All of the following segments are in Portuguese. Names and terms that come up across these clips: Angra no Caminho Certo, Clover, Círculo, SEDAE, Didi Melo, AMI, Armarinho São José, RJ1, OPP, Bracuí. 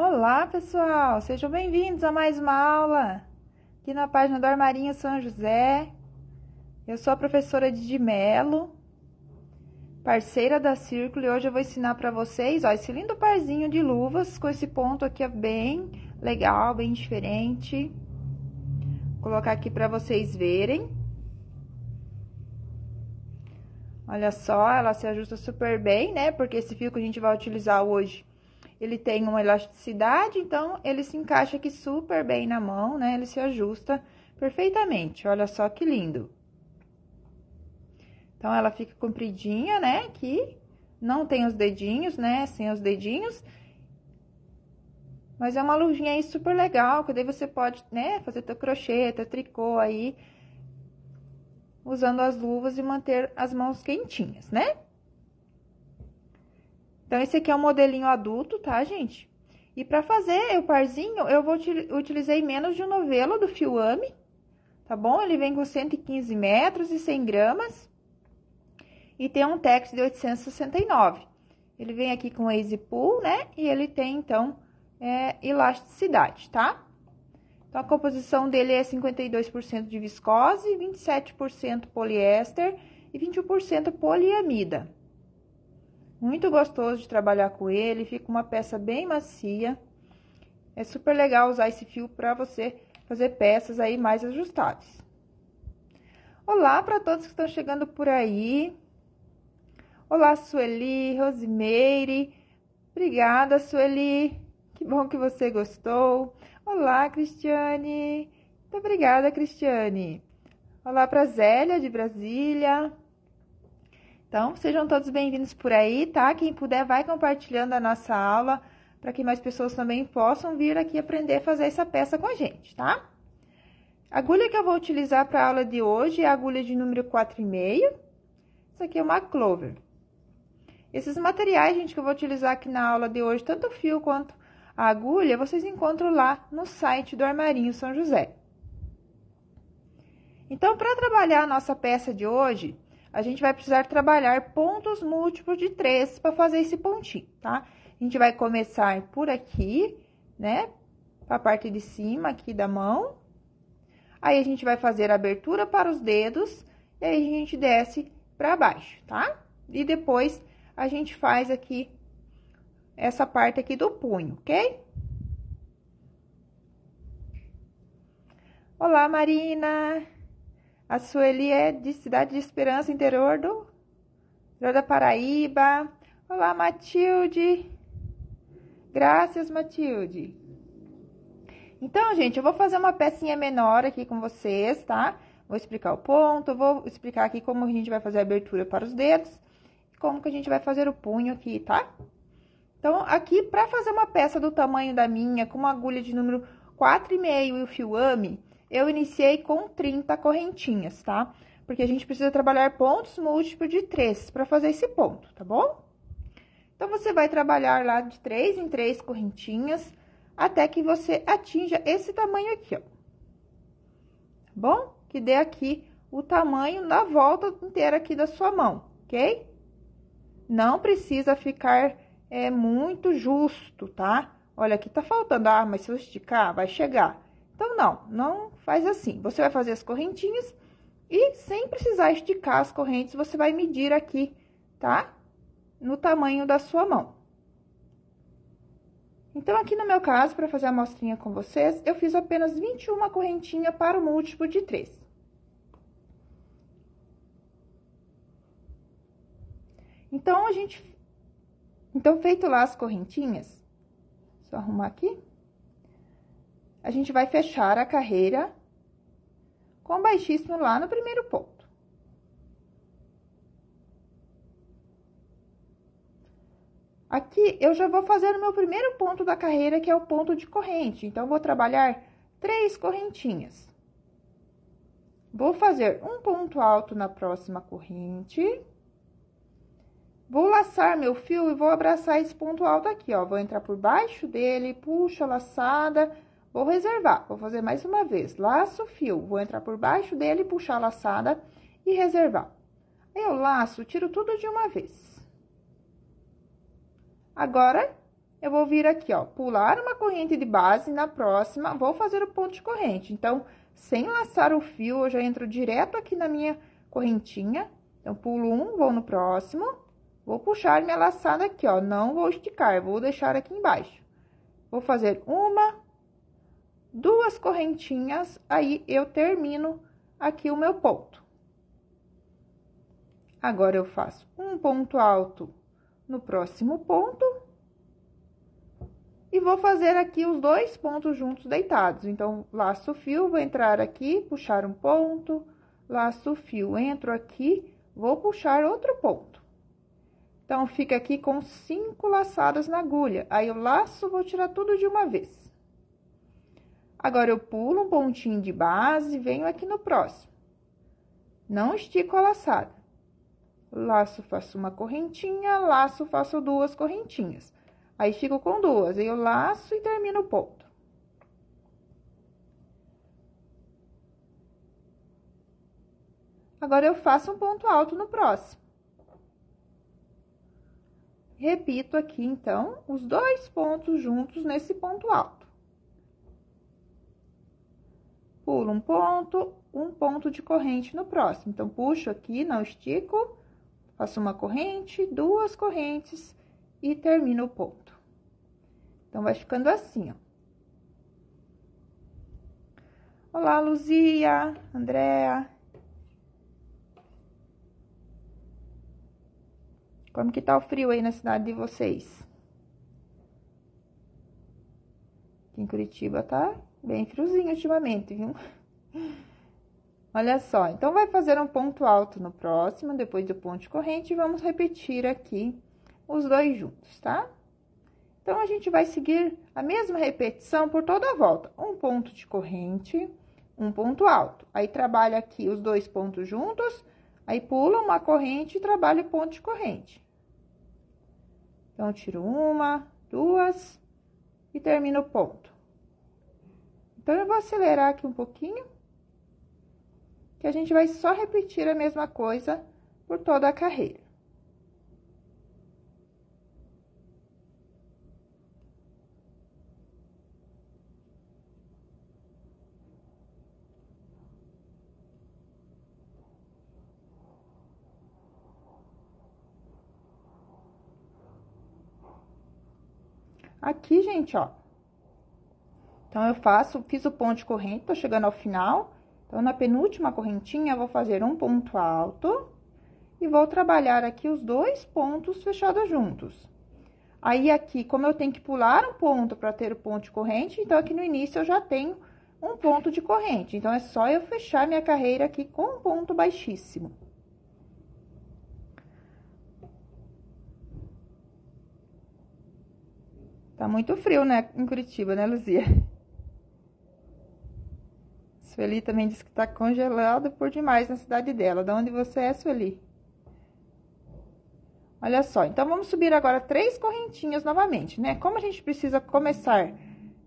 Olá, pessoal! Sejam bem-vindos a mais uma aula aqui na página do Armarinho São José. Eu sou a professora Didi Melo, parceira da Círculo, e hoje eu vou ensinar para vocês, ó, esse lindo parzinho de luvas com esse ponto aqui é bem legal, bem diferente. Vou colocar aqui para vocês verem. Olha só, ela se ajusta super bem, né? Porque esse fio que a gente vai utilizar hoje, ele tem uma elasticidade, então ele se encaixa aqui super bem na mão, né? Ele se ajusta perfeitamente, olha só que lindo. Então, ela fica compridinha, né? Aqui, não tem os dedinhos, né? Sem os dedinhos. Mas é uma luvinha aí super legal, que daí você pode, né? Fazer teu crochê, teu tricô aí, usando as luvas e manter as mãos quentinhas, né? Então, esse aqui é um modelinho adulto, tá, gente? E pra fazer o parzinho, eu vou utilizei menos de um novelo do fio AMI, tá bom? Ele vem com 115 metros e 100 gramas. E tem um tex de 869. Ele vem aqui com easy pull, né? E ele tem, então, elasticidade, tá? Então, a composição dele é 52% de viscose, 27% poliéster e 21% poliamida. Muito gostoso de trabalhar com ele, fica uma peça bem macia. É super legal usar esse fio para você fazer peças aí mais ajustadas. Olá para todos que estão chegando por aí. Olá, Sueli, Rosimeire. Obrigada, Sueli. Que bom que você gostou. Olá, Cristiane. Muito obrigada, Cristiane. Olá para Zélia de Brasília. Então, sejam todos bem-vindos por aí, tá? Quem puder, vai compartilhando a nossa aula, para que mais pessoas também possam vir aqui aprender a fazer essa peça com a gente, tá? A agulha que eu vou utilizar para a aula de hoje é a agulha de número 4,5. Isso aqui é uma Clover. Esses materiais, gente, que eu vou utilizar aqui na aula de hoje, tanto o fio quanto a agulha, vocês encontram lá no site do Armarinho São José. Então, para trabalhar a nossa peça de hoje, a gente vai precisar trabalhar pontos múltiplos de 3 para fazer esse pontinho, tá? A gente vai começar por aqui, né? A parte de cima aqui da mão. Aí, a gente vai fazer a abertura para os dedos. E aí, a gente desce para baixo, tá? E depois, a gente faz aqui essa parte aqui do punho, ok? Olá, Marina! A Sueli é de Cidade de Esperança, interior do interior da Paraíba. Olá, Matilde. Graças, Matilde. Então, gente, eu vou fazer uma pecinha menor aqui com vocês, tá? Vou explicar o ponto, vou explicar aqui como a gente vai fazer a abertura para os dedos. E como que a gente vai fazer o punho aqui, tá? Então, aqui, pra fazer uma peça do tamanho da minha, com uma agulha de número 4,5 e o fio AMI, eu iniciei com 30 correntinhas, tá? Porque a gente precisa trabalhar pontos múltiplos de 3 para fazer esse ponto, tá bom? Então, você vai trabalhar lá de 3 em 3 correntinhas, até que você atinja esse tamanho aqui, ó. Tá bom? Que dê aqui o tamanho da volta inteira aqui da sua mão, ok? Não precisa ficar muito justo, tá? Olha, aqui tá faltando, ah, mas se eu esticar, vai chegar. Então, não faz assim. Você vai fazer as correntinhas e, sem precisar esticar as correntes, você vai medir aqui, tá? No tamanho da sua mão. Então, aqui no meu caso, para fazer a amostrinha com vocês, eu fiz apenas 21 correntinhas para o múltiplo de 3. Então, feito lá as correntinhas, só arrumar aqui. A gente vai fechar a carreira com baixíssimo lá no primeiro ponto. Aqui, eu já vou fazer o meu primeiro ponto da carreira, que é o ponto de corrente. Então, vou trabalhar 3 correntinhas. Vou fazer um ponto alto na próxima corrente. Vou laçar meu fio e vou abraçar esse ponto alto aqui, ó. Vou entrar por baixo dele, puxo a laçada. Vou reservar, vou fazer mais uma vez, laço o fio, vou entrar por baixo dele, puxar a laçada e reservar. Aí, eu laço, tiro tudo de uma vez. Agora, eu vou vir aqui, ó, pular uma corrente de base, na próxima, vou fazer o ponto de corrente. Então, sem laçar o fio, eu já entro direto aqui na minha correntinha. Então, pulo um, vou no próximo, vou puxar minha laçada aqui, ó, não vou esticar, vou deixar aqui embaixo. Vou fazer uma, duas correntinhas, aí eu termino aqui o meu ponto. Agora, eu faço um ponto alto no próximo ponto. E vou fazer aqui os dois pontos juntos deitados. Então, laço o fio, vou entrar aqui, puxar um ponto, laço o fio, entro aqui, vou puxar outro ponto. Então, fica aqui com 5 laçadas na agulha. Aí, eu laço, vou tirar tudo de uma vez. Agora, eu pulo um pontinho de base, venho aqui no próximo. Não estico a laçada. Laço, faço uma correntinha, laço, faço duas correntinhas. Aí, fico com duas, aí eu laço e termino o ponto. Agora, eu faço um ponto alto no próximo. Repito aqui, então, os dois pontos juntos nesse ponto alto. Pulo um ponto de corrente no próximo. Então, puxo aqui, não estico, faço uma corrente, duas correntes e termino o ponto. Então, vai ficando assim, ó. Olá, Luzia, Andréa. Como que tá o frio aí na cidade de vocês? Aqui em Curitiba tá bem friozinho ultimamente, viu? Olha só, então, vai fazer um ponto alto no próximo, depois do ponto de corrente, e vamos repetir aqui os dois juntos, tá? Então, a gente vai seguir a mesma repetição por toda a volta. Um ponto de corrente, um ponto alto. Aí, trabalha aqui os dois pontos juntos, aí pula uma corrente e trabalha o ponto de corrente. Então, tiro uma, duas e termino o ponto. Então, eu vou acelerar aqui um pouquinho, que a gente vai só repetir a mesma coisa por toda a carreira. Aqui, gente, ó, então, eu fiz o ponto de corrente, tô chegando ao final, então, na penúltima correntinha, eu vou fazer um ponto alto e vou trabalhar aqui os dois pontos fechados juntos. Aí, aqui, como eu tenho que pular um ponto para ter o ponto de corrente, então, aqui no início, eu já tenho um ponto de corrente, então, é só eu fechar minha carreira aqui com um ponto baixíssimo. Tá muito frio, né, em Curitiba, né, Luzia? Sueli também disse que tá congelado por demais na cidade dela. Da onde você é, Sueli? Olha só, então, vamos subir agora 3 correntinhas novamente, né? Como a gente precisa começar,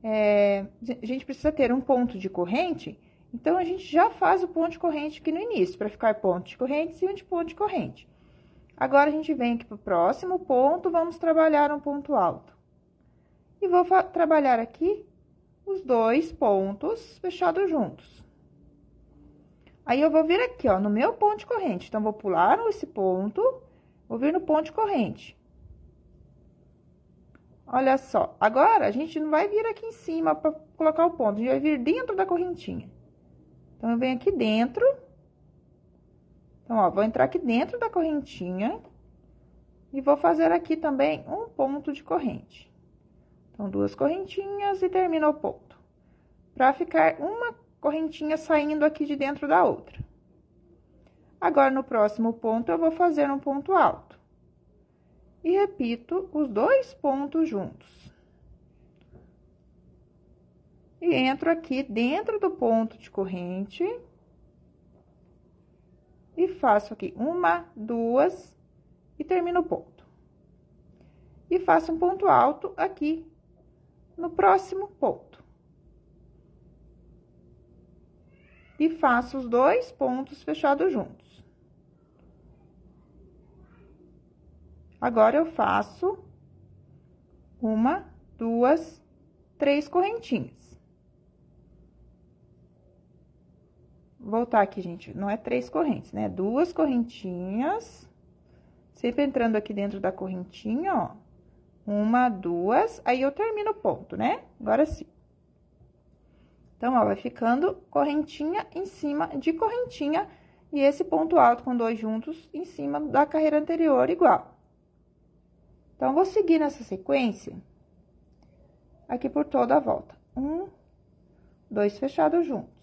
a gente precisa ter um ponto de corrente, então, a gente já faz o ponto de corrente aqui no início, pra ficar ponto de corrente e um de ponto de corrente. Agora, a gente vem aqui pro próximo ponto, vamos trabalhar um ponto alto. E vou trabalhar aqui os dois pontos fechados juntos. Aí, eu vou vir aqui, ó, no meu ponto de corrente. Então, vou pular esse ponto, vou vir no ponto de corrente. Olha só, agora, a gente não vai vir aqui em cima pra colocar o ponto, a gente vai vir dentro da correntinha. Então, eu venho aqui dentro. Então, ó, vou entrar aqui dentro da correntinha. E vou fazer aqui também um ponto de corrente. Então, duas correntinhas e termino o ponto. Pra ficar uma correntinha saindo aqui de dentro da outra. Agora, no próximo ponto, eu vou fazer um ponto alto. E repito os dois pontos juntos. E entro aqui dentro do ponto de corrente. E faço aqui uma, duas e termino o ponto. E faço um ponto alto aqui no próximo ponto. E faço os dois pontos fechados juntos. Agora, eu faço uma, duas, três correntinhas. Voltar aqui, gente, não é três correntes, né? Duas correntinhas, sempre entrando aqui dentro da correntinha, ó. Uma, duas, aí eu termino o ponto, né? Agora sim. Então, ó, vai ficando correntinha em cima de correntinha, e esse ponto alto com dois juntos em cima da carreira anterior igual. Então, eu vou seguir nessa sequência aqui por toda a volta. Um, dois fechados juntos.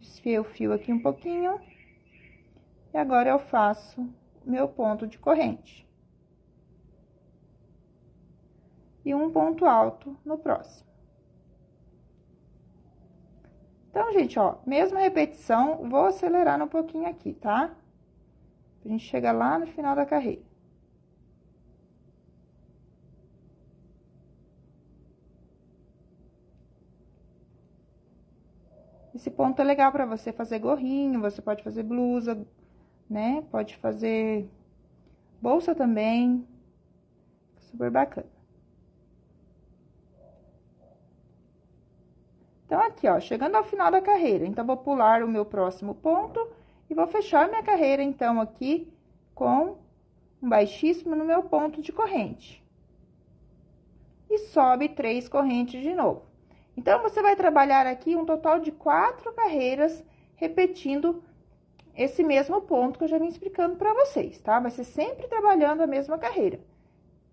Desfiei o fio aqui um pouquinho. E agora, eu faço meu ponto de corrente. E um ponto alto no próximo. Então, gente, ó, mesma repetição, vou acelerar um pouquinho aqui, tá? A gente chega lá no final da carreira. Esse ponto é legal pra você fazer gorrinho, você pode fazer blusa, né? Pode fazer bolsa também. Super bacana. Então, aqui, ó, chegando ao final da carreira. Então, vou pular o meu próximo ponto. E vou fechar minha carreira, então, aqui com um baixíssimo no meu ponto de corrente. E sobe três correntes de novo. Então, você vai trabalhar aqui um total de 4 carreiras, repetindo esse mesmo ponto que eu já vim explicando pra vocês, tá? Vai ser sempre trabalhando a mesma carreira.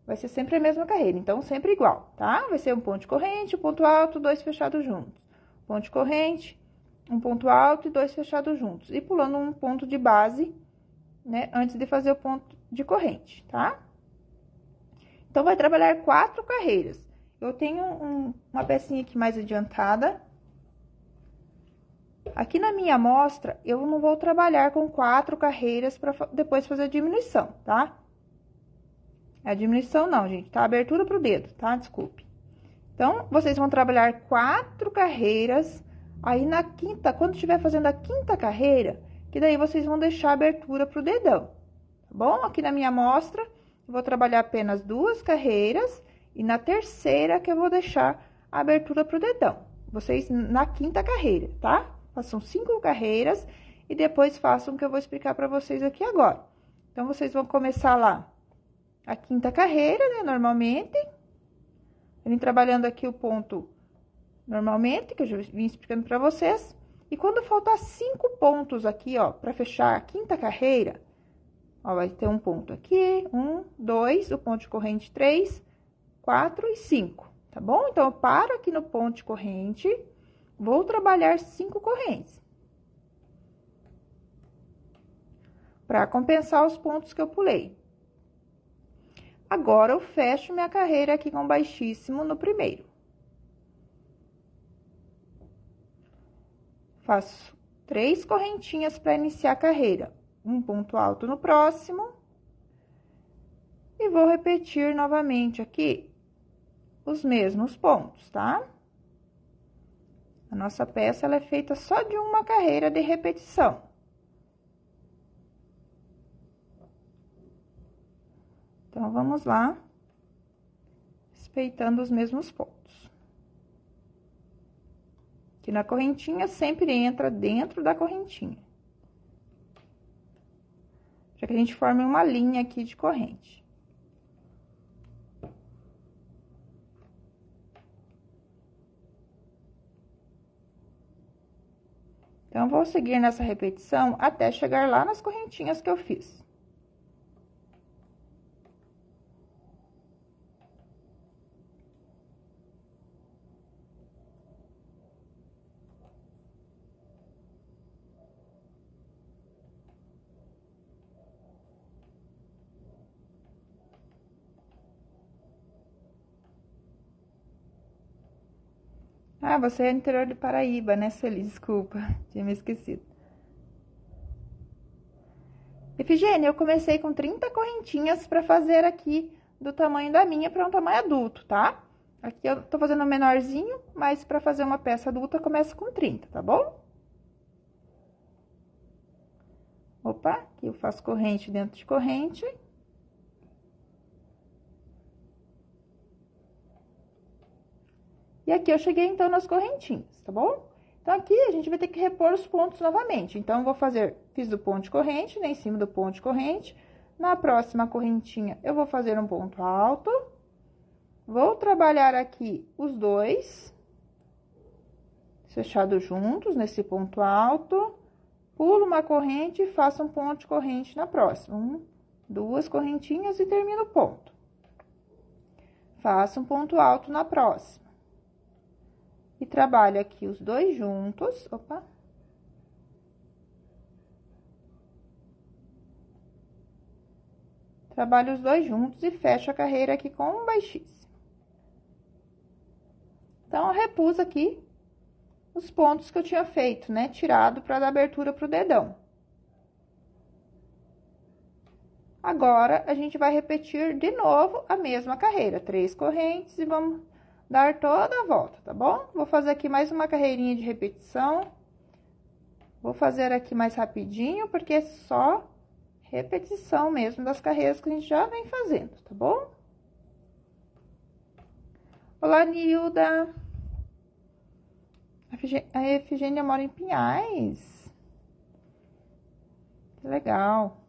Vai ser sempre a mesma carreira, então, sempre igual, tá? Vai ser um ponto de corrente, um ponto alto, dois fechados juntos. Ponto de corrente, um ponto alto e dois fechados juntos. E pulando um ponto de base, né? Antes de fazer o ponto de corrente, tá? Então, vai trabalhar 4 carreiras. Eu tenho uma pecinha aqui mais adiantada. Aqui na minha amostra, eu não vou trabalhar com 4 carreiras para depois fazer a diminuição, tá? A diminuição não, gente, tá? Abertura pro dedo, tá? Desculpe. Então, vocês vão trabalhar 4 carreiras, aí na quinta, quando estiver fazendo a quinta carreira, que daí vocês vão deixar a abertura pro dedão, tá bom? Aqui na minha amostra, eu vou trabalhar apenas 2 carreiras. E na terceira que eu vou deixar a abertura pro dedão. Vocês na quinta carreira, tá? Façam 5 carreiras e depois façam o que eu vou explicar pra vocês aqui agora. Então, vocês vão começar lá a quinta carreira, né? Normalmente. Eu vim trabalhando aqui o ponto normalmente, que eu já vim explicando pra vocês. E quando faltar 5 pontos aqui, ó, pra fechar a quinta carreira, ó, vai ter um ponto aqui, 1, 2, o ponto de corrente 3... 4 e 5, tá bom? Então, eu paro aqui no ponto de corrente, vou trabalhar 5 correntes. Pra compensar os pontos que eu pulei. Agora, eu fecho minha carreira aqui com baixíssimo no primeiro. Faço 3 correntinhas pra iniciar a carreira. Um ponto alto no próximo. E vou repetir novamente aqui os mesmos pontos, tá? A nossa peça, ela é feita só de uma carreira de repetição. Então, vamos lá, respeitando os mesmos pontos. Aqui na correntinha, sempre entra dentro da correntinha. Para que a gente forme uma linha aqui de corrente. Então, vou seguir nessa repetição até chegar lá nas correntinhas que eu fiz. Ah, você é interior de Paraíba, né, Sueli? Desculpa, tinha me esquecido. Efigênia, eu comecei com 30 correntinhas pra fazer aqui do tamanho da minha pra um tamanho adulto, tá? Aqui eu tô fazendo um menorzinho, mas pra fazer uma peça adulta, começa com 30, tá bom? Opa, aqui eu faço corrente dentro de corrente. E aqui eu cheguei, então, nas correntinhas, tá bom? Então, aqui a gente vai ter que repor os pontos novamente. Então, eu vou fazer, fiz do ponto de corrente, né, em cima do ponto de corrente. Na próxima correntinha, eu vou fazer um ponto alto. Vou trabalhar aqui os dois, fechados juntos, nesse ponto alto. Pulo uma corrente e faço um ponto de corrente na próxima. Duas correntinhas e termino o ponto. Faço um ponto alto na próxima. E trabalho aqui os dois juntos, opa. Trabalho os dois juntos e fecho a carreira aqui com um baixíssimo. Então, eu repus aqui os pontos que eu tinha feito, né? Tirado para dar abertura pro dedão. Agora, a gente vai repetir de novo a mesma carreira, três correntes e vamos dar toda a volta, tá bom? Vou fazer aqui mais uma carreirinha de repetição. Vou fazer aqui mais rapidinho, porque é só repetição mesmo das carreiras que a gente já vem fazendo, tá bom? Olá, Nilda! A Efigênia mora em Pinhais. Que legal!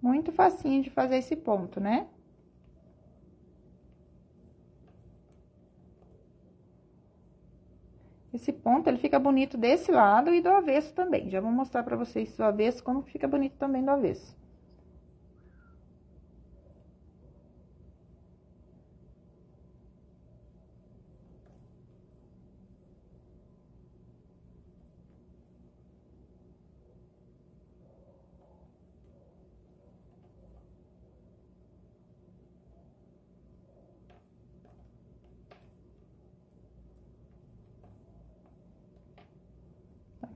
Muito facinho de fazer esse ponto, né? Esse ponto, ele fica bonito desse lado e do avesso também. Já vou mostrar pra vocês do avesso, como fica bonito também do avesso.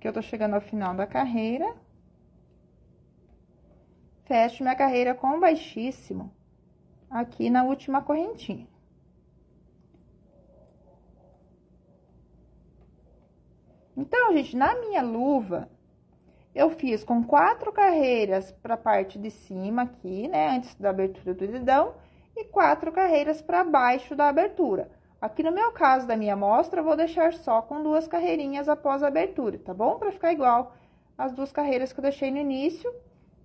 Que eu tô chegando ao final da carreira. Fecho minha carreira com um baixíssimo aqui na última correntinha. Então, gente, na minha luva, eu fiz com 4 carreiras pra parte de cima aqui, né? Antes da abertura do dedão. E 4 carreiras pra baixo da abertura. Aqui no meu caso da minha amostra, eu vou deixar só com 2 carreirinhas após a abertura, tá bom? Pra ficar igual as 2 carreiras que eu deixei no início.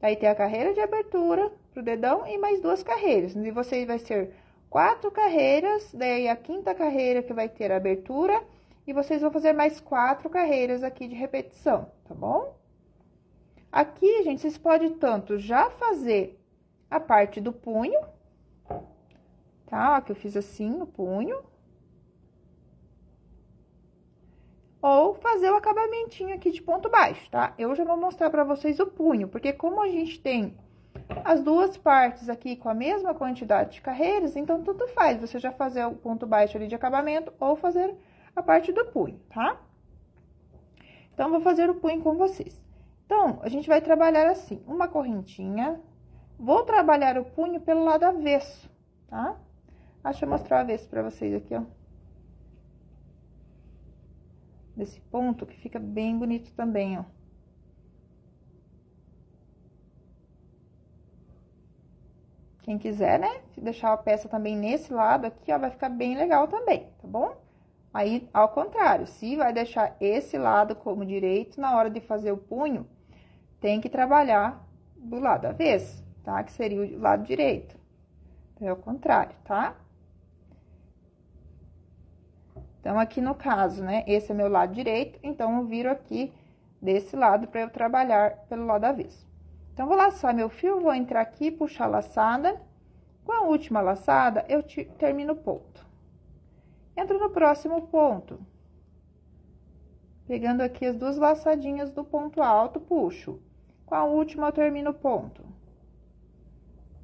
Aí tem a carreira de abertura pro dedão e mais 2 carreiras. E você vai ser 4 carreiras, daí a 5ª carreira que vai ter a abertura. E vocês vão fazer mais 4 carreiras aqui de repetição, tá bom? Aqui, gente, vocês podem tanto já fazer a parte do punho, tá? Ó, que eu fiz assim, o punho. Ou fazer o acabamentinho aqui de ponto baixo, tá? Eu já vou mostrar pra vocês o punho, porque como a gente tem as duas partes aqui com a mesma quantidade de carreiras, então tanto faz você já fazer o ponto baixo ali de acabamento ou fazer a parte do punho, tá? Então, vou fazer o punho com vocês. Então, a gente vai trabalhar assim, uma correntinha. Vou trabalhar o punho pelo lado avesso, tá? Deixa eu mostrar o avesso pra vocês aqui, ó. Desse ponto, que fica bem bonito também, ó. Quem quiser, né, deixar a peça também nesse lado aqui, ó, vai ficar bem legal também, tá bom? Aí, ao contrário, se vai deixar esse lado como direito, na hora de fazer o punho, tem que trabalhar do lado avesso, tá? Que seria o lado direito. Então, é o contrário, tá? Então, aqui no caso, né, esse é meu lado direito, então, eu viro aqui desse lado para eu trabalhar pelo lado avesso. Então, vou laçar meu fio, vou entrar aqui, puxar a laçada. Com a última laçada, eu termino o ponto. Entro no próximo ponto. Pegando aqui as 2 laçadinhas do ponto alto, puxo. Com a última, eu termino o ponto.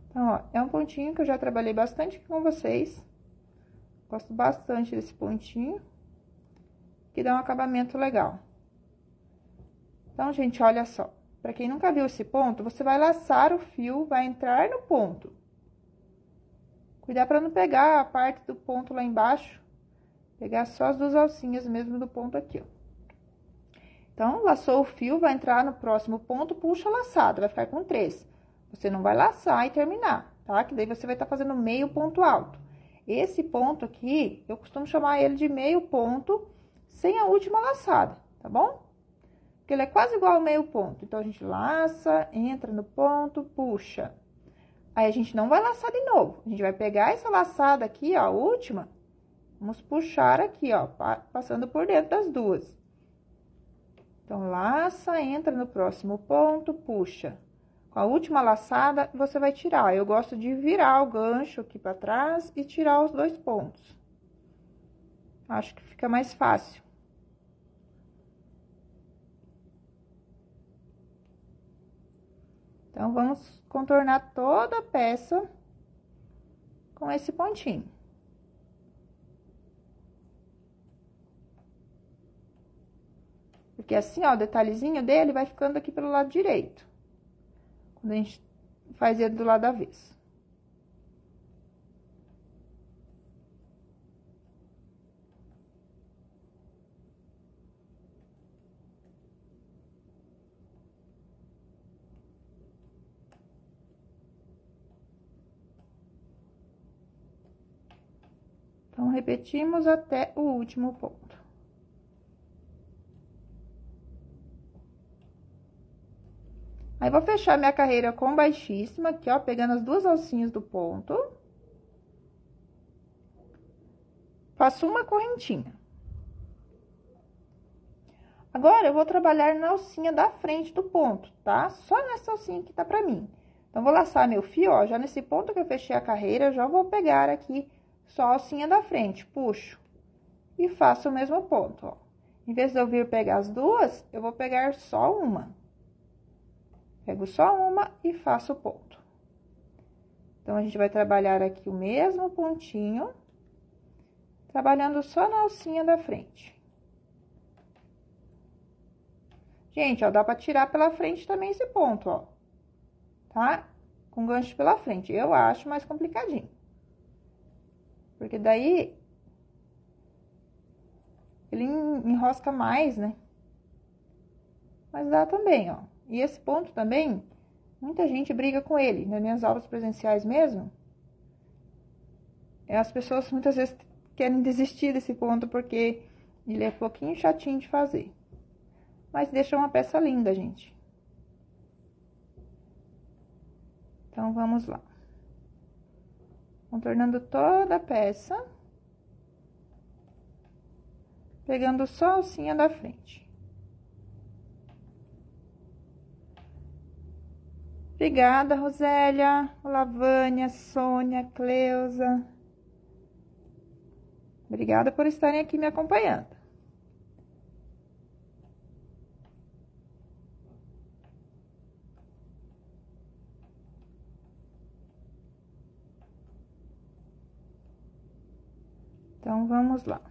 Então, ó, é um pontinho que eu já trabalhei bastante aqui com vocês. Gosto bastante desse pontinho, que dá um acabamento legal. Então, gente, olha só. Para quem nunca viu esse ponto, você vai laçar o fio, vai entrar no ponto. Cuidar para não pegar a parte do ponto lá embaixo. Pegar só as duas alcinhas mesmo do ponto aqui, ó. Então, laçou o fio, vai entrar no próximo ponto, puxa a laçada, vai ficar com 3. Você não vai laçar e terminar, tá? Que daí você vai estar fazendo meio ponto alto. Esse ponto aqui, eu costumo chamar ele de meio ponto sem a última laçada, tá bom? Porque ele é quase igual ao meio ponto. Então, a gente laça, entra no ponto, puxa. Aí, a gente não vai laçar de novo. A gente vai pegar essa laçada aqui, ó, a última. Vamos puxar aqui, ó, passando por dentro das duas. Então, laça, entra no próximo ponto, puxa. Com a última laçada, você vai tirar. Eu gosto de virar o gancho aqui pra trás e tirar os dois pontos. Acho que fica mais fácil. Então, vamos contornar toda a peça com esse pontinho. Porque assim, ó, o detalhezinho dele vai ficando aqui pelo lado direito. Quando a gente faz ele do lado avesso. Então, repetimos até o último ponto. Aí, vou fechar minha carreira com baixíssima, aqui, ó, pegando as duas alcinhas do ponto. Faço uma correntinha. Agora, eu vou trabalhar na alcinha da frente do ponto, tá? Só nessa alcinha que tá pra mim. Então, vou laçar meu fio, ó, já nesse ponto que eu fechei a carreira, eu já vou pegar aqui só a alcinha da frente, puxo. E faço o mesmo ponto, ó. Em vez de eu vir pegar as duas, eu vou pegar só uma. Pego só uma e faço o ponto. Então, a gente vai trabalhar aqui o mesmo pontinho, trabalhando só na alcinha da frente. Gente, ó, dá pra tirar pela frente também esse ponto, ó. Tá? Com gancho pela frente. Eu acho mais complicadinho. Porque daí, ele enrosca mais, né? Mas dá também, ó. E esse ponto também, muita gente briga com ele. Nas minhas aulas presenciais mesmo, as pessoas muitas vezes querem desistir desse ponto, porque ele é um pouquinho chatinho de fazer. Mas deixa uma peça linda, gente. Então, vamos lá. Contornando toda a peça. Pegando só a alcinha da frente. Obrigada, Rosélia, Lavânia, Sônia, Cleusa. Obrigada por estarem aqui me acompanhando. Então, vamos lá.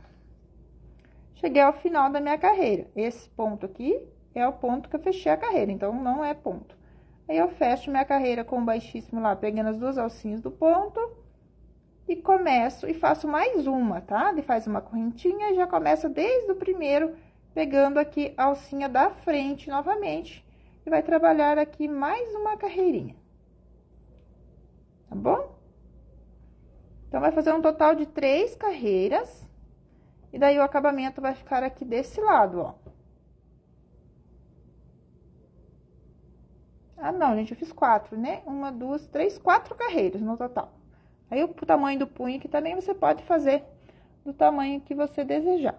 Cheguei ao final da minha carreira. Esse ponto aqui é o ponto que eu fechei a carreira, então, não é ponto. Aí, eu fecho minha carreira com o baixíssimo lá, pegando as duas alcinhas do ponto. E começo e faço mais uma, tá? E faz uma correntinha e já começa desde o primeiro, pegando aqui a alcinha da frente novamente. E vai trabalhar aqui mais uma carreirinha. Tá bom? Então, vai fazer um total de 3 carreiras. E daí, o acabamento vai ficar aqui desse lado, ó. Ah, não, gente, eu fiz 4, né? 1, 2, 3, 4 carreiras no total. Aí, o tamanho do punho aqui também você pode fazer do tamanho que você desejar.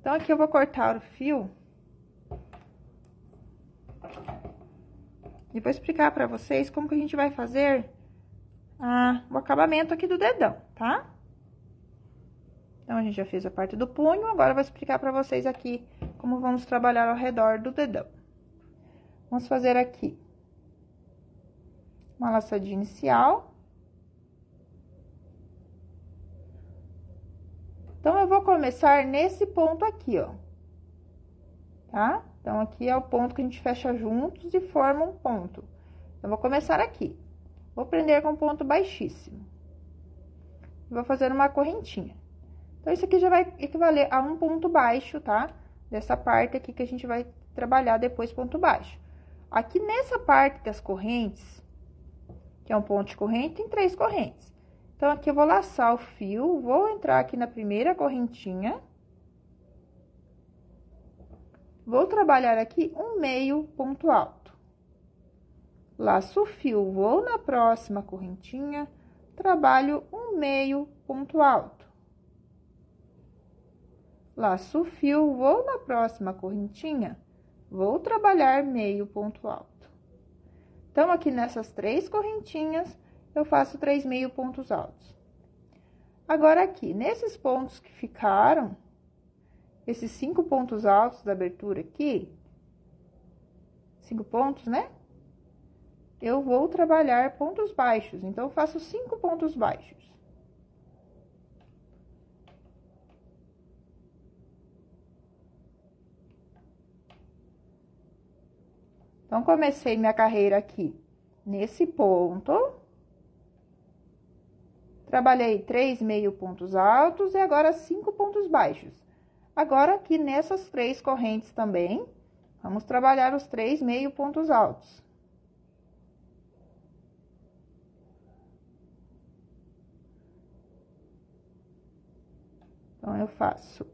Então, aqui eu vou cortar o fio. E vou explicar pra vocês como que a gente vai fazer o acabamento aqui do dedão, tá? Então, a gente já fez a parte do punho, agora eu vou explicar pra vocês aqui como vamos trabalhar ao redor do dedão. Vamos fazer aqui uma laçadinha inicial. Então, eu vou começar nesse ponto aqui, ó. tá? Então, aqui é o ponto que a gente fecha juntos e forma um ponto. Eu vou começar aqui. Vou prender com ponto baixíssimo. Vou fazer uma correntinha. Então, isso aqui já vai equivaler a um ponto baixo, tá? Dessa parte aqui que a gente vai trabalhar depois ponto baixo. Aqui nessa parte das correntes, que é um ponto de corrente, tem 3 correntes. Então, aqui eu vou laçar o fio, vou entrar aqui na primeira correntinha. Vou trabalhar aqui um meio ponto alto. Laço o fio, vou na próxima correntinha, trabalho um meio ponto alto. Laço o fio, vou na próxima correntinha, vou trabalhar meio ponto alto. Então, aqui nessas 3 correntinhas, eu faço 3 meio pontos altos. Agora, aqui, nesses pontos que ficaram, esses 5 pontos altos da abertura aqui, 5 pontos, né? Eu vou trabalhar pontos baixos, então, eu faço 5 pontos baixos. Então, comecei minha carreira aqui nesse ponto, trabalhei 3 meio pontos altos e agora 5 pontos baixos. Agora, aqui nessas 3 correntes também, vamos trabalhar os 3 meio pontos altos. Então, eu faço...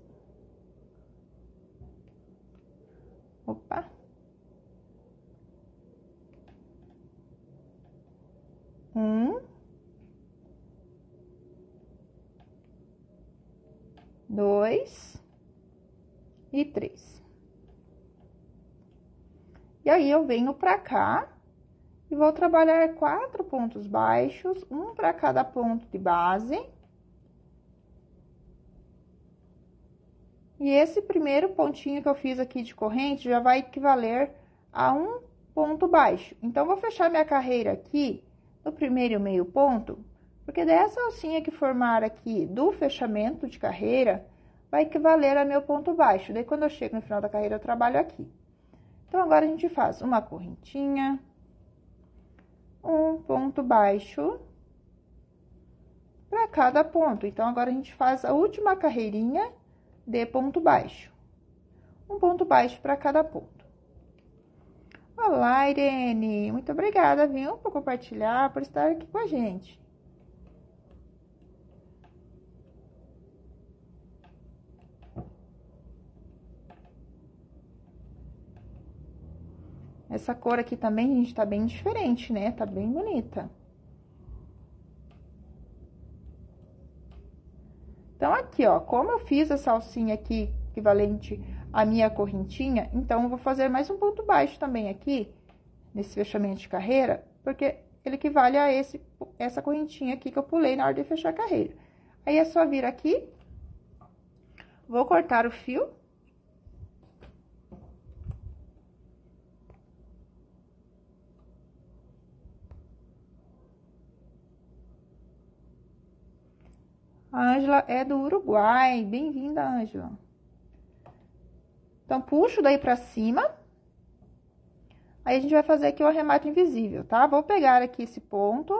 Opa! Dois e 3. E aí, eu venho pra cá e vou trabalhar 4 pontos baixos, um pra cada ponto de base. E esse primeiro pontinho que eu fiz aqui de corrente já vai equivaler a um ponto baixo. Então, vou fechar minha carreira aqui no primeiro meio ponto, porque dessa alcinha que formar aqui do fechamento de carreira, vai equivaler a meu ponto baixo. Daí, quando eu chego no final da carreira, eu trabalho aqui. Então, agora, a gente faz uma correntinha, um ponto baixo para cada ponto. Então, agora, a gente faz a última carreirinha de ponto baixo. Um ponto baixo para cada ponto. Olá, Irene, muito obrigada, viu, por compartilhar, por estar aqui com a gente. Essa cor aqui também, gente, tá bem diferente, né? Tá bem bonita. Então, aqui, ó, como eu fiz essa alcinha aqui, equivalente a minha correntinha, então, eu vou fazer mais um ponto baixo também aqui, nesse fechamento de carreira, porque ele equivale a essa correntinha aqui que eu pulei na hora de fechar a carreira. Aí, é só vir aqui, vou cortar o fio. A Ângela é do Uruguai, bem-vinda, Ângela. Então, puxo daí pra cima. Aí, a gente vai fazer aqui o arremate invisível, tá? Vou pegar aqui esse ponto.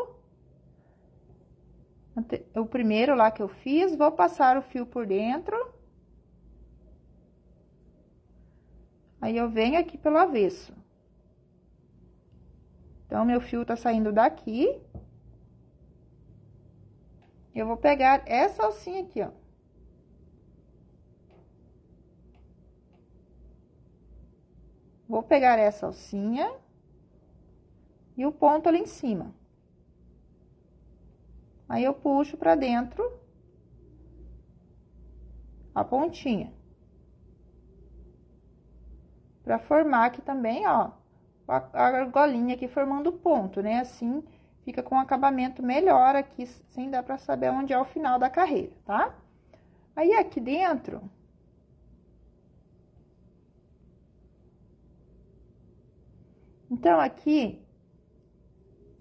O primeiro lá que eu fiz. Vou passar o fio por dentro. Aí, eu venho aqui pelo avesso. Então, meu fio tá saindo daqui. Eu vou pegar essa alcinha aqui, ó. Vou pegar essa alcinha e o ponto ali em cima. Aí, eu puxo pra dentro a pontinha. Pra formar aqui também, ó, a argolinha aqui formando o ponto, né? Assim, fica com um acabamento melhor aqui, sem dar pra saber onde é o final da carreira, tá? Aí, aqui dentro... Então, aqui,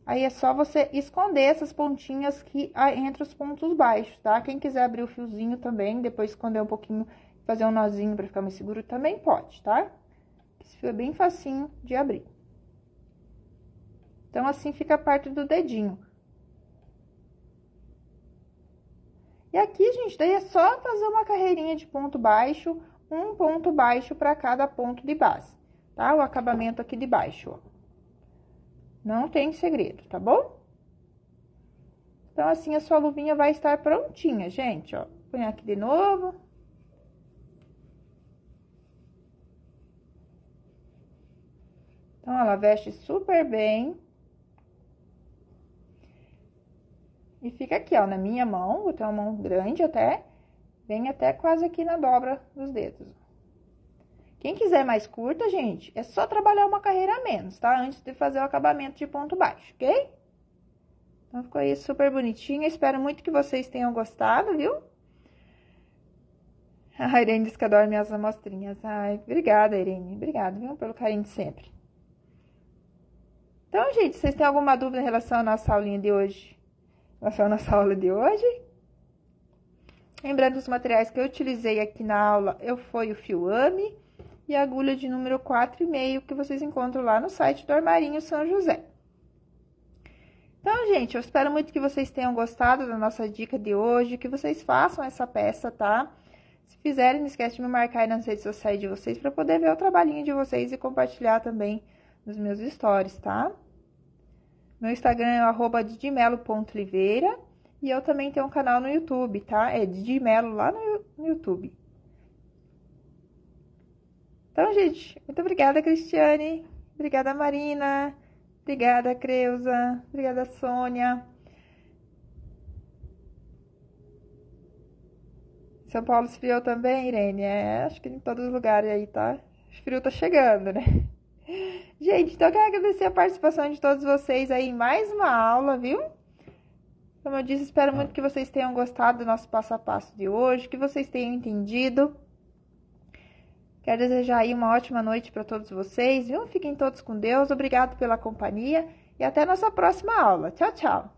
aí é só você esconder essas pontinhas aqui entre os pontos baixos, tá? Quem quiser abrir o fiozinho também, depois esconder um pouquinho, fazer um nozinho pra ficar mais seguro, também pode, tá? Esse fio é bem facinho de abrir. Então, assim fica a parte do dedinho. E aqui, gente, daí é só fazer uma carreirinha de ponto baixo, um ponto baixo para cada ponto de base, tá? O acabamento aqui de baixo, ó. Não tem segredo, tá bom? Então, assim, a sua luvinha vai estar prontinha, gente, ó. Põe aqui de novo. Então, ela veste super bem. E fica aqui, ó, na minha mão, vou ter uma mão grande até, vem até quase aqui na dobra dos dedos. Quem quiser mais curta, gente, é só trabalhar uma carreira a menos, tá? Antes de fazer o acabamento de ponto baixo, ok? Então, ficou aí super bonitinho, espero muito que vocês tenham gostado, viu? A Irene diz que adora minhas amostrinhas. Ai, obrigada, Irene, obrigada, viu, pelo carinho de sempre. Então, gente, vocês têm alguma dúvida em relação à nossa aulinha de hoje? Lembrando, os materiais que eu utilizei aqui na aula, foi o fio AMI e a agulha de número 4,5, que vocês encontram lá no site do Armarinho São José. Então, gente, eu espero muito que vocês tenham gostado da nossa dica de hoje, que vocês façam essa peça, tá? Se fizerem, não esquece de me marcar aí nas redes sociais de vocês, para poder ver o trabalhinho de vocês e compartilhar também nos meus stories, tá? Meu Instagram é @didimelo.oliveira e eu também tenho um canal no YouTube, tá? É Didi Melo lá no YouTube. Então, gente, muito obrigada, Cristiane. Obrigada, Marina. Obrigada, Creuza. Obrigada, Sônia. São Paulo esfriou também, Irene? É, acho que em todos os lugares aí, tá? O frio tá chegando, né? Gente, então eu quero agradecer a participação de todos vocês aí em mais uma aula, viu? Como eu disse, espero muito que vocês tenham gostado do nosso passo a passo de hoje, que vocês tenham entendido. Quero desejar aí uma ótima noite para todos vocês, viu? Fiquem todos com Deus, obrigado pela companhia e até a nossa próxima aula. Tchau, tchau!